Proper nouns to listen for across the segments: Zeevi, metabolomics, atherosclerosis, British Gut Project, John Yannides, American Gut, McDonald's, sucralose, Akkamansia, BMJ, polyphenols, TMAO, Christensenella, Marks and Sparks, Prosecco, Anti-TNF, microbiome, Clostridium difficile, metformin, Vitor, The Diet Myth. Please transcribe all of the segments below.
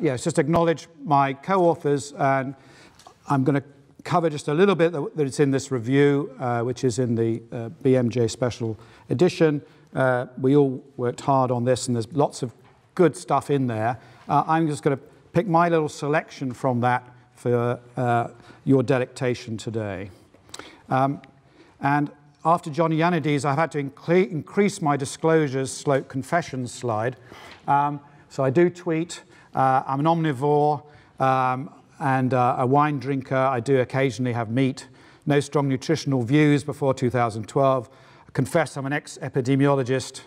yes, just acknowledge my co-authors, and I'm going to cover just a little bit that it's in this review, which is in the BMJ special edition. We all worked hard on this, and there's lots of good stuff in there. I'm just going to pick my little selection from that for your delectation today. And after John Yannides, I've had to increase my disclosures slope confessions slide. So I do tweet. I'm an omnivore and a wine drinker. I do occasionally have meat. No strong nutritional views before 2012. I confess I'm an ex-epidemiologist.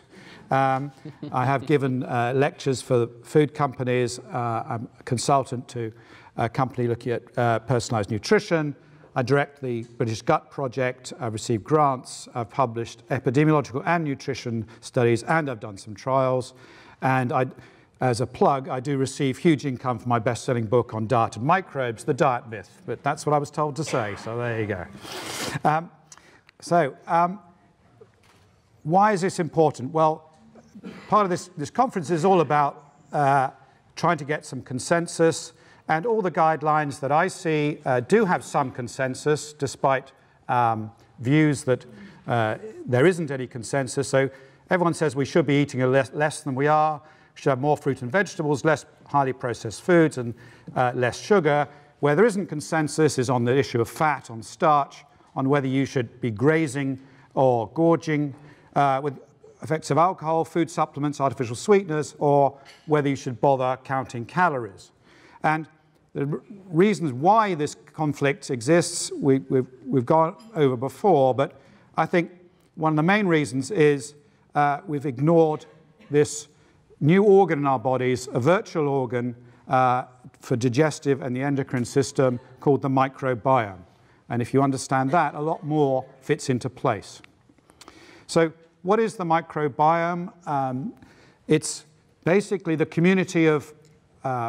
I have given lectures for food companies. I'm a consultant to a company looking at personalized nutrition. I direct the British Gut Project. I've received grants. I've published epidemiological and nutrition studies, and I've done some trials. And as a plug, I do receive huge income from my best-selling book on diet and microbes, The Diet Myth. But that's what I was told to say, so there you go. Why is this important? Well, part of this conference is all about trying to get some consensus. And all the guidelines that I see do have some consensus, despite views that there isn't any consensus. So everyone says we should be eating less than we are, should have more fruit and vegetables, less highly processed foods, and less sugar. Where there isn't consensus is on the issue of fat, on starch, on whether you should be grazing or gorging with effects of alcohol, food supplements, artificial sweeteners, or whether you should bother counting calories. And the reasons why this conflict exists, we've gone over before, but I think one of the main reasons is we've ignored this new organ in our bodies, a virtual organ for digestive and the endocrine system called the microbiome. And if you understand that, a lot more fits into place. So what is the microbiome? It's basically the community of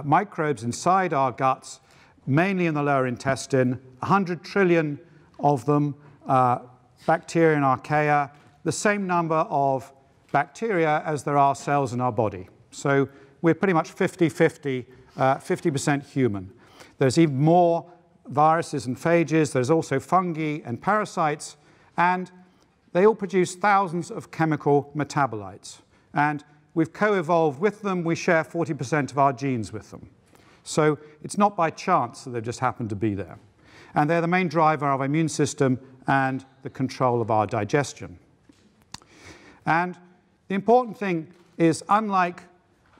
microbes inside our guts, mainly in the lower intestine, 100 trillion of them, bacteria and archaea, the same number of bacteria as there are cells in our body. So we're pretty much 50-50, 50% human. There's even more viruses and phages. There's also fungi and parasites, and they all produce thousands of chemical metabolites. And we've co-evolved with them. We share 40% of our genes with them. So it's not by chance that they've just happened to be there. And they're the main driver of our immune system and the control of our digestion. And the important thing is, unlike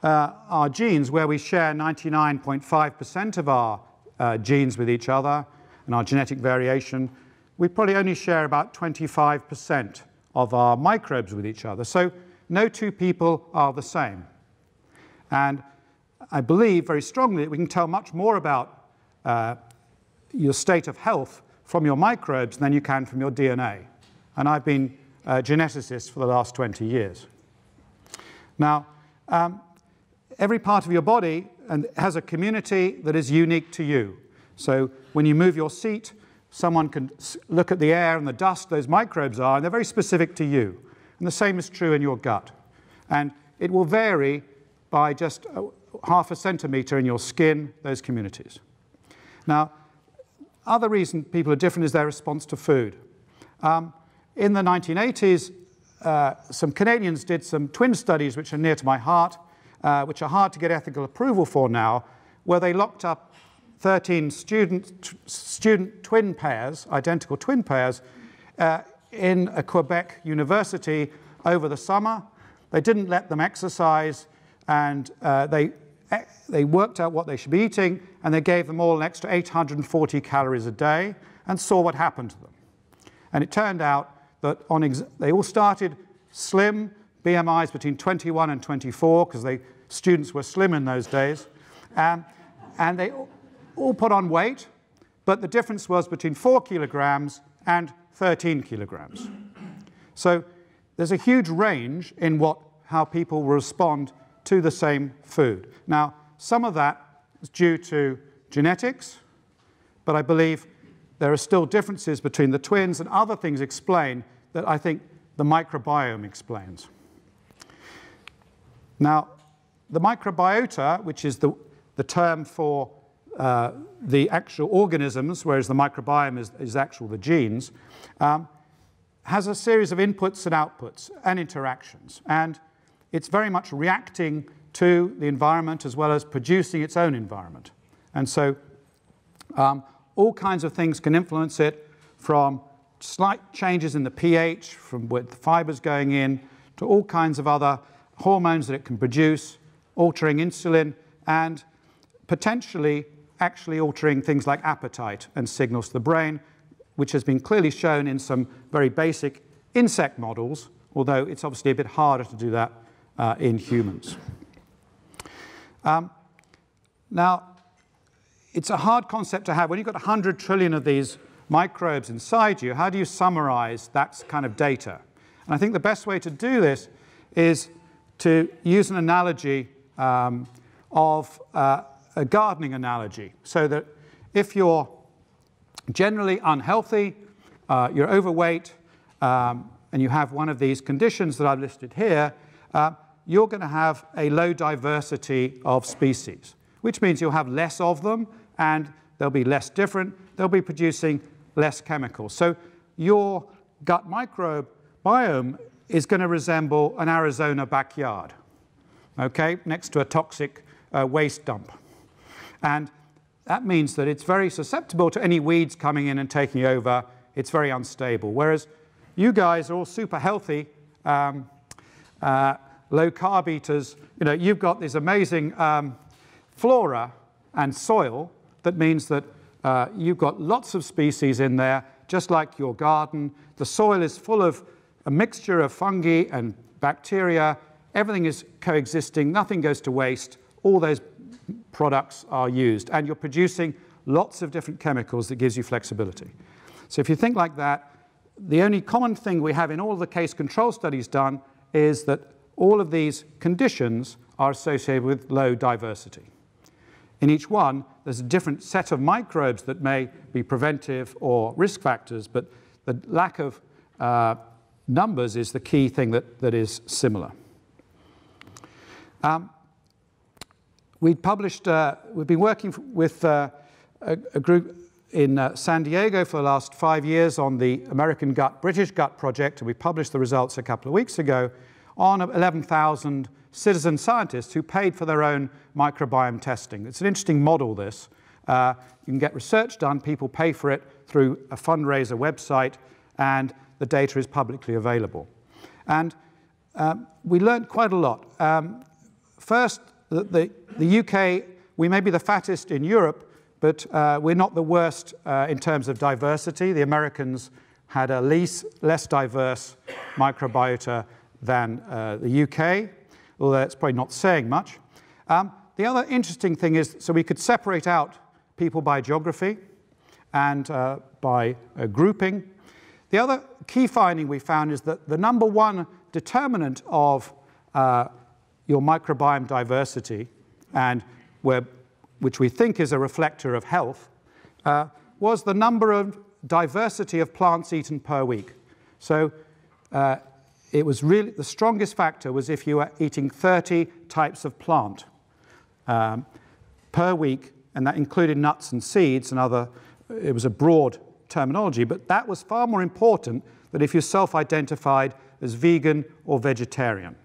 our genes, where we share 99.5% of our genes with each other and our genetic variation, we probably only share about 25% of our microbes with each other. So no two people are the same. And I believe very strongly that we can tell much more about your state of health from your microbes than you can from your DNA. And I've been a geneticist for the last 20 years. Now, every part of your body has a community that is unique to you. So when you move your seat, someone can look at the air and the dust those microbes are, and they're very specific to you. And the same is true in your gut. And it will vary by just half a centimeter in your skin, those communities. Now, other reason people are different is their response to food. In the 1980s, some Canadians did some twin studies which are near to my heart, which are hard to get ethical approval for now, where they locked up 13 student twin pairs, identical twin pairs, in a Quebec university over the summer. They didn't let them exercise, and they worked out what they should be eating, and they gave them all an extra 840 calories a day and saw what happened to them. And it turned out that they all started slim, BMIs between 21 and 24, because students were slim in those days, and they all put on weight, but the difference was between 4 kilograms and 13 kilograms. So there's a huge range in how people respond to the same food. Now, some of that is due to genetics, but I believe there are still differences between the twins, and other things explain that I think the microbiome explains. Now, the microbiota, which is the, the term for the actual organisms, whereas the microbiome is actual the genes, has a series of inputs and outputs and interactions. And it's very much reacting to the environment as well as producing its own environment. And so all kinds of things can influence it, from slight changes in the pH, from where the fiber's going in, to all kinds of other hormones that it can produce, altering insulin, and potentially actually altering things like appetite and signals to the brain, which has been clearly shown in some very basic insect models, although it's obviously a bit harder to do that in humans. Now, it's a hard concept to have. When you've got 100 trillion of these microbes inside you, how do you summarize that kind of data? And I think the best way to do this is to use an analogy of a gardening analogy, so that if you're generally unhealthy, you're overweight, and you have one of these conditions that I've listed here, you're going to have a low diversity of species, which means you'll have less of them, and they'll be less different, they'll be producing less chemicals. So your gut microbiome is going to resemble an Arizona backyard, okay, next to a toxic waste dump. And that means that it's very susceptible to any weeds coming in and taking over. It's very unstable. Whereas you guys are all super healthy, low-carb eaters. You know, you've got this amazing flora and soil that means that you've got lots of species in there, just like your garden. The soil is full of a mixture of fungi and bacteria. Everything is coexisting. Nothing goes to waste. All those products are used, and you're producing lots of different chemicals that gives you flexibility. So if you think like that, the only common thing we have in all the case control studies done is that all of these conditions are associated with low diversity. In each one, there's a different set of microbes that may be preventive or risk factors, but the lack of numbers is the key thing that is similar. We've been working with a group in San Diego for the last 5 years on the American Gut, British Gut Project, and we published the results a couple of weeks ago on 11,000 citizen scientists who paid for their own microbiome testing. It's an interesting model, this. You can get research done, people pay for it through a fundraiser website, and the data is publicly available. And we learned quite a lot. First, the UK, we may be the fattest in Europe, but we're not the worst in terms of diversity. The Americans had a less diverse microbiota than the UK, although that's probably not saying much. The other interesting thing is, so we could separate out people by geography and by grouping. The other key finding we found is that the number one determinant of your microbiome diversity, and which we think is a reflector of health, was the number of diversity of plants eaten per week. So it was really, the strongest factor was if you were eating 30 types of plant per week, and that included nuts and seeds and other, it was a broad terminology, but that was far more important than if you self-identified as vegan or vegetarian,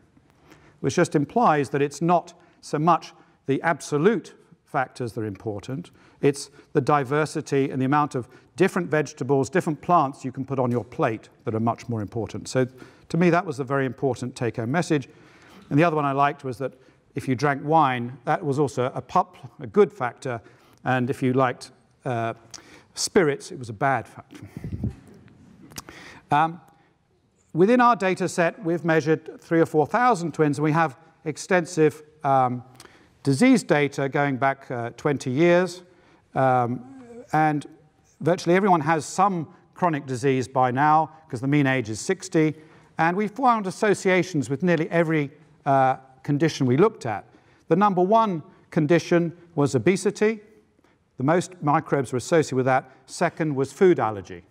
which just implies that it's not so much the absolute factors that are important, it's the diversity and the amount of different vegetables, different plants you can put on your plate that are much more important. So to me, that was a very important take-home message. And the other one I liked was that if you drank wine, that was also a good factor, and if you liked spirits, it was a bad factor. Within our data set, we've measured 3,000 or 4,000 twins, and we have extensive disease data going back 20 years. And virtually everyone has some chronic disease by now, because the mean age is 60. And we found associations with nearly every condition we looked at. The number one condition was obesity. The most microbes were associated with that. Second was food allergy.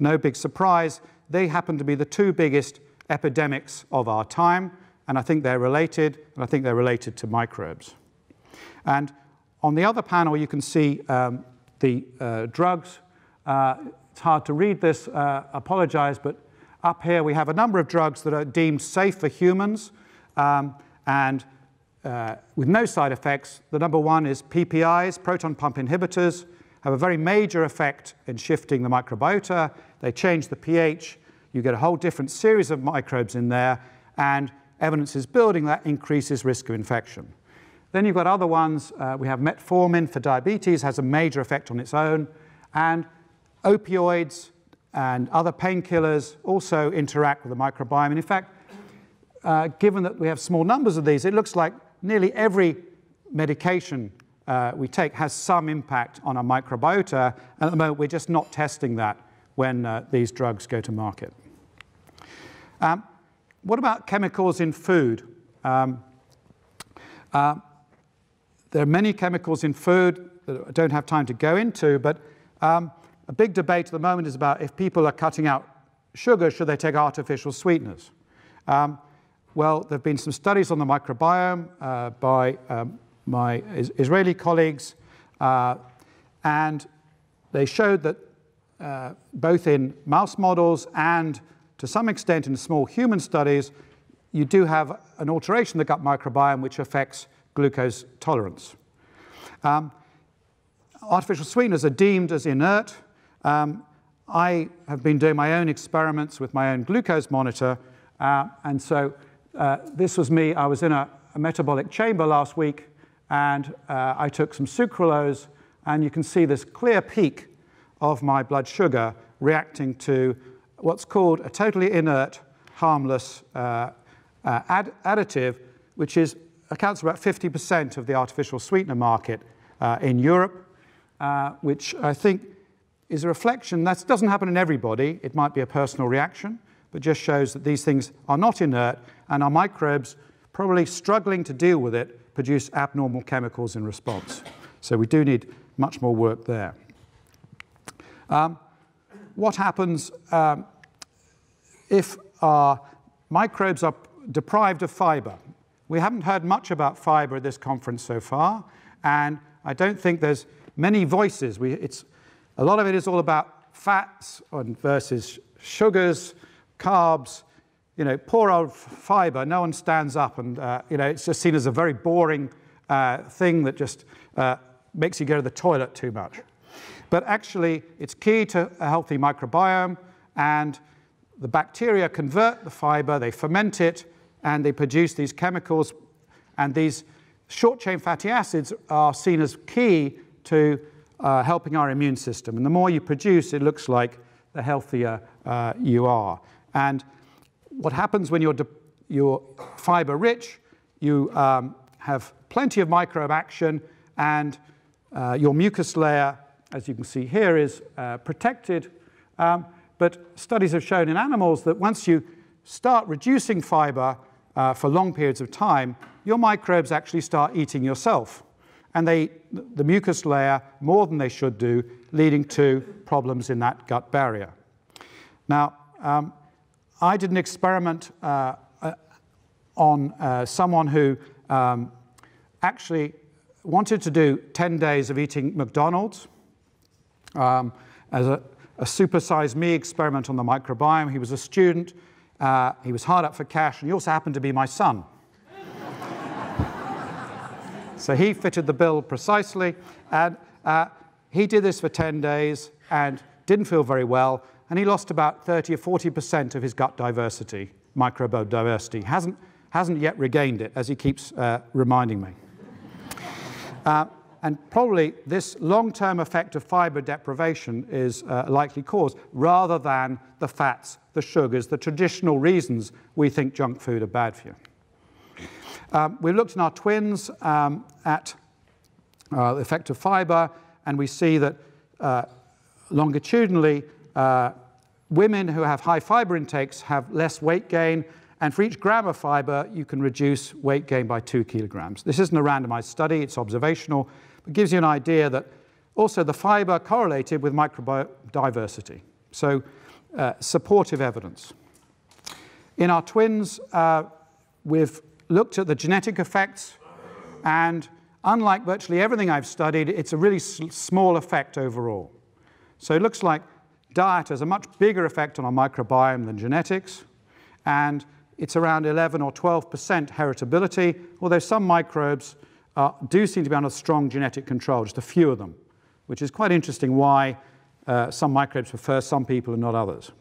No big surprise. They happen to be the two biggest epidemics of our time, and I think they're related to microbes. And on the other panel, you can see the drugs. It's hard to read this, apologize, but up here we have a number of drugs that are deemed safe for humans and with no side effects. The number one is PPIs, proton pump inhibitors, have a very major effect in shifting the microbiota. They change the pH. You get a whole different series of microbes in there, and evidence is building that increases risk of infection. Then you've got other ones. We have metformin for diabetes, has a major effect on its own, and opioids and other painkillers also interact with the microbiome. And in fact, given that we have small numbers of these, it looks like nearly every medication we take has some impact on our microbiota. And at the moment, we're just not testing that when these drugs go to market. What about chemicals in food? There are many chemicals in food that I don't have time to go into, but a big debate at the moment is about if people are cutting out sugar, should they take artificial sweeteners? Well, there have been some studies on the microbiome by my Israeli colleagues, and they showed that both in mouse models and to some extent in small human studies, you do have an alteration of the gut microbiome which affects glucose tolerance. Artificial sweeteners are deemed as inert. I have been doing my own experiments with my own glucose monitor, and so this was me. I was in a metabolic chamber last week, and I took some sucralose, and you can see this clear peak of my blood sugar reacting to what's called a totally inert, harmless additive, which accounts for about 50% of the artificial sweetener market in Europe, which I think is a reflection. That doesn't happen in everybody. It might be a personal reaction, but just shows that these things are not inert, and our microbes, probably struggling to deal with it, produce abnormal chemicals in response. So we do need much more work there. What happens if our microbes are deprived of fiber? We haven't heard much about fiber at this conference so far, and I don't think there's many voices. A lot of it is all about fats versus sugars, carbs. You know, poor old fiber, no one stands up, and you know, it's just seen as a very boring thing that just makes you go to the toilet too much. But actually, it's key to a healthy microbiome, and the bacteria convert the fiber, they ferment it, and they produce these chemicals, and these short-chain fatty acids are seen as key to helping our immune system. And the more you produce, it looks like, the healthier you are. And what happens when you're fiber-rich, you have plenty of microbe action, and your mucus layer, as you can see here, is protected. But studies have shown in animals that once you start reducing fiber for long periods of time, your microbes actually start eating yourself. And they eat the mucus layer more than they should do, leading to problems in that gut barrier. Now, I did an experiment on someone who actually wanted to do 10 days of eating McDonald's as a supersize me experiment on the microbiome. He was a student. He was hard up for cash, and he also happened to be my son. So he fitted the bill precisely. And he did this for 10 days and didn't feel very well. And he lost about 30 or 40% of his gut diversity, microbiome diversity. Hasn't yet regained it, as he keeps reminding me. And probably this long-term effect of fiber deprivation is a likely cause, rather than the fats, the sugars, the traditional reasons we think junk food are bad for you. We looked in our twins at the effect of fiber, and we see that longitudinally, women who have high fiber intakes have less weight gain, and for each gram of fiber, you can reduce weight gain by 2 kilograms. This isn't a randomized study, it's observational, but gives you an idea that also the fiber correlated with microbiome diversity. So supportive evidence. In our twins, we've looked at the genetic effects, and Unlike virtually everything I've studied, it's a really small effect overall. So it looks like diet has a much bigger effect on our microbiome than genetics, and it's around 11 or 12% heritability, although some microbes do seem to be under strong genetic control, just a few of them, which is quite interesting why some microbes prefer some people and not others.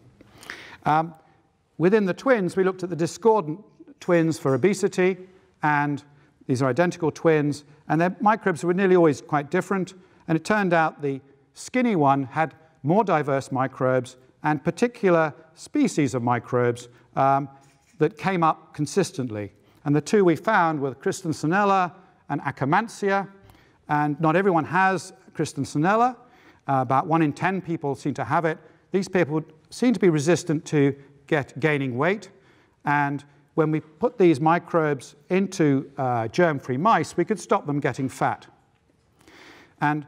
Within the twins, we looked at the discordant twins for obesity, and these are identical twins, and their microbes were nearly always quite different, and it turned out the skinny one had more diverse microbes and particular species of microbes that came up consistently. And the two we found were Christensenella and Akkamansia, and not everyone has Christensenella. About 1 in 10 people seem to have it. These people seem to be resistant to gaining weight, and when we put these microbes into germ-free mice, we could stop them getting fat. And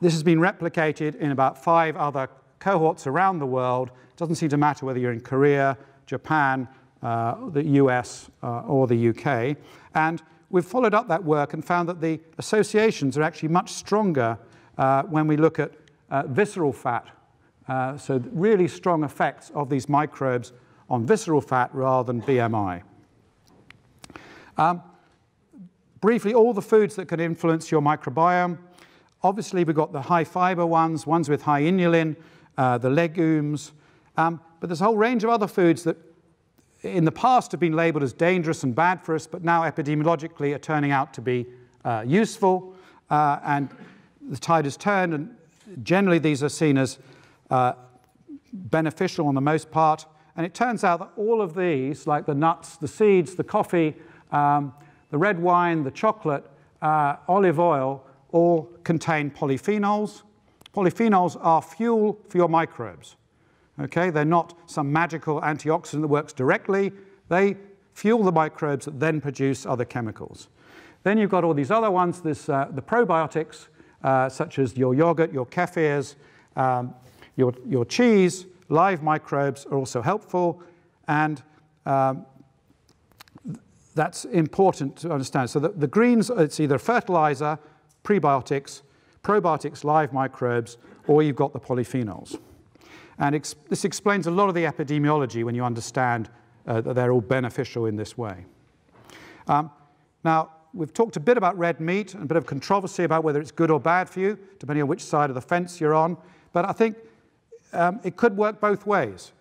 this has been replicated in about 5 other cohorts around the world. It doesn't seem to matter whether you're in Korea, Japan, the US, or the UK. And we've followed up that work and found that the associations are actually much stronger when we look at visceral fat. So really strong effects of these microbes on visceral fat rather than BMI. Briefly, all the foods that can influence your microbiome. Obviously, we've got the high fiber ones with high inulin, the legumes, but there's a whole range of other foods that in the past have been labeled as dangerous and bad for us, but now epidemiologically are turning out to be useful, and the tide has turned, and generally these are seen as beneficial on the most part. And it turns out that all of these, like the nuts, the seeds, the coffee, the red wine, the chocolate, olive oil, all contain polyphenols. Polyphenols are fuel for your microbes. Okay? They're not some magical antioxidant that works directly. They fuel the microbes that then produce other chemicals. Then you've got all these other ones, the probiotics, such as your yogurt, your kefirs, your cheese. Live microbes are also helpful, and that's important to understand. So the greens, it's either fertilizer, prebiotics, probiotics, live microbes, or you've got the polyphenols. And this explains a lot of the epidemiology when you understand that they're all beneficial in this way. Now, we've talked a bit about red meat and a bit of controversy about whether it's good or bad for you, depending on which side of the fence you're on, but I think it could work both ways.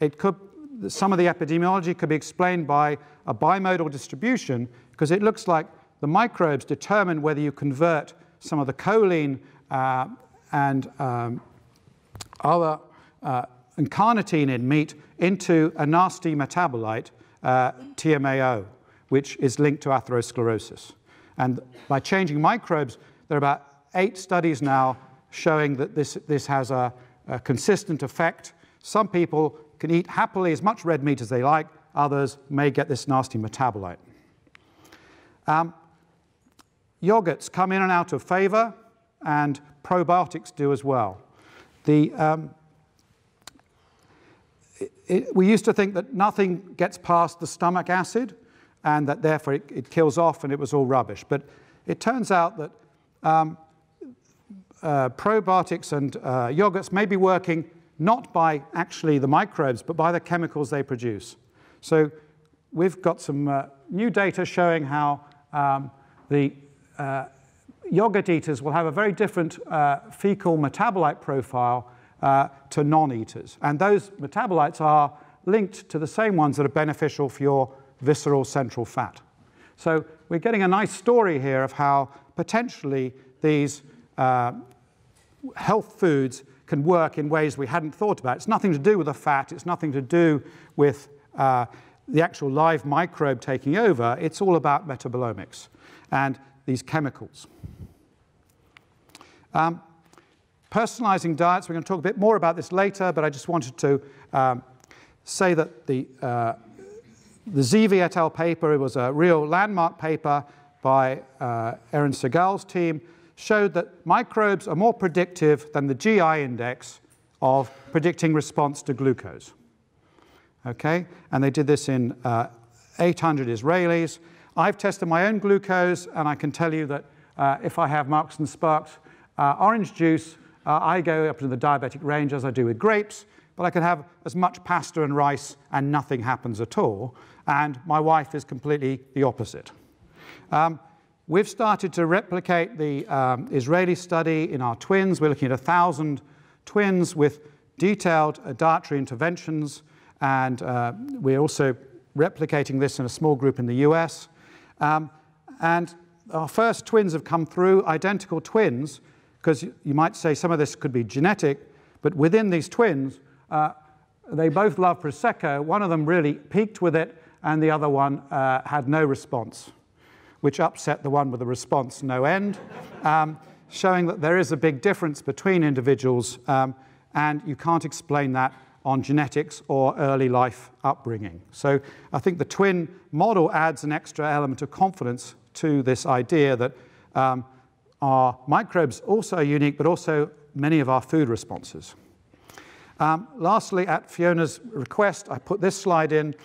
Some of the epidemiology could be explained by a bimodal distribution, because it looks like the microbes determine whether you convert some of the choline and other and carnitine in meat into a nasty metabolite, TMAO, which is linked to atherosclerosis. And by changing microbes, there are about 8 studies now showing that this has a consistent effect. Some people can eat happily as much red meat as they like, others may get this nasty metabolite. Yogurts come in and out of favor, and probiotics do as well. We used to think that nothing gets past the stomach acid, and that therefore it kills off and it was all rubbish. But it turns out that probiotics and yogurts may be working not by actually the microbes, but by the chemicals they produce. So we've got some new data showing how the yogurt eaters will have a very different fecal metabolite profile to non-eaters. And those metabolites are linked to the same ones that are beneficial for your visceral central fat. So we're getting a nice story here of how potentially these health foods can work in ways we hadn't thought about. It's nothing to do with the fat, it's nothing to do with the actual live microbe taking over, it's all about metabolomics and these chemicals. Personalizing diets, we're going to talk a bit more about this later, but I just wanted to say that the Zeevi et al. Paper, it was a real landmark paper by Aaron Segal's team, showed that microbes are more predictive than the GI index of predicting response to glucose. Okay? And they did this in 800 Israelis. I've tested my own glucose, and I can tell you that if I have Marks and Sparks orange juice, I go up into the diabetic range as I do with grapes, but I can have as much pasta and rice and nothing happens at all. And my wife is completely the opposite. We've started to replicate the Israeli study in our twins. We're looking at 1,000 twins with detailed dietary interventions, and we're also replicating this in a small group in the US. And our first twins have come through, identical twins, because you might say some of this could be genetic, but within these twins, they both love Prosecco. One of them really peaked with it, and the other one had no response, which upset the one with the response no end, showing that there is a big difference between individuals, and you can't explain that on genetics or early life upbringing. So I think the twin model adds an extra element of confidence to this idea that our microbes also are unique, but also many of our food responses. Lastly, at Fiona's request, I put this slide in.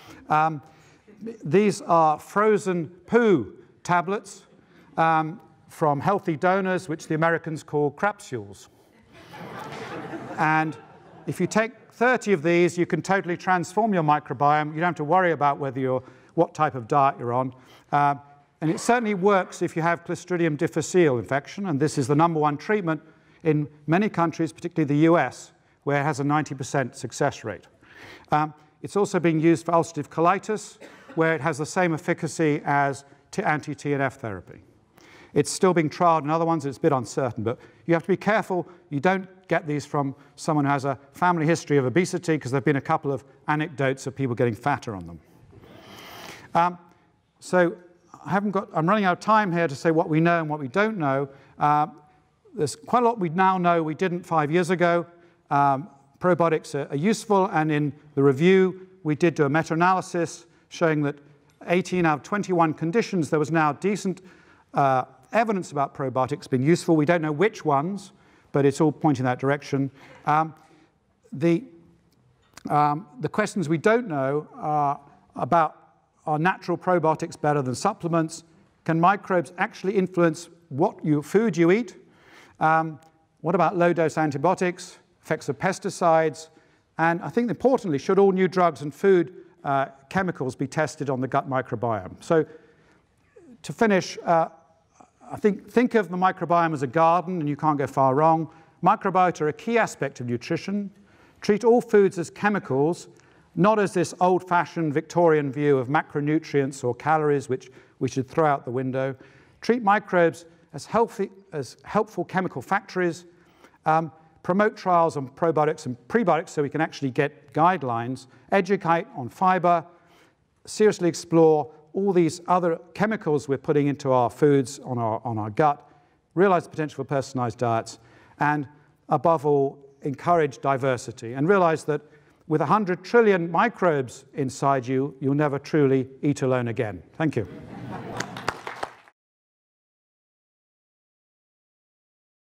These are frozen poo tablets from healthy donors, which the Americans call crapsules. And if you take 30 of these, you can totally transform your microbiome. You don't have to worry about whether you're, what type of diet you're on. And it certainly works if you have Clostridium difficile infection, and this is the #1 treatment in many countries, particularly the US, where it has a 90% success rate. It's also being used for ulcerative colitis, where it has the same efficacy as anti-TNF therapy. It's still being trialed in other ones. It's a bit uncertain, but you have to be careful. You don't get these from someone who has a family history of obesity, because there have been a couple of anecdotes of people getting fatter on them. So I'm running out of time here to say what we know and what we don't know. There's quite a lot we now know we didn't 5 years ago. Probiotics are useful, and in the review, we did do a meta-analysis showing that 18 out of 21 conditions, there was now decent evidence about probiotics being useful. We don't know which ones, but it's all pointing that direction. The questions we don't know are about, are natural probiotics better than supplements? Can microbes actually influence what food you eat? What about low-dose antibiotics, effects of pesticides? And I think importantly, should all new drugs and food chemicals be tested on the gut microbiome? So to finish, I think of the microbiome as a garden, and you can't go far wrong. Microbiota are a key aspect of nutrition. Treat all foods as chemicals, not as this old-fashioned Victorian view of macronutrients or calories, which we should throw out the window. Treat microbes as helpful chemical factories. Promote trials on probiotics and prebiotics so we can actually get guidelines. Educate on fiber. Seriously explore all these other chemicals we're putting into our foods, on our gut, realize the potential for personalized diets, and above all, encourage diversity, and realize that with 100 trillion microbes inside you, you'll never truly eat alone again. Thank you.